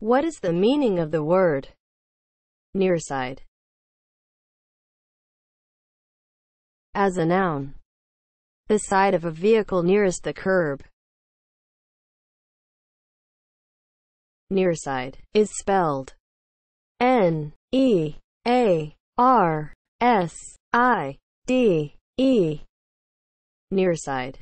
What is the meaning of the word nearside as a noun? The side of a vehicle nearest the curb. Nearside is spelled N-E-A-R-S-I-D-E. Nearside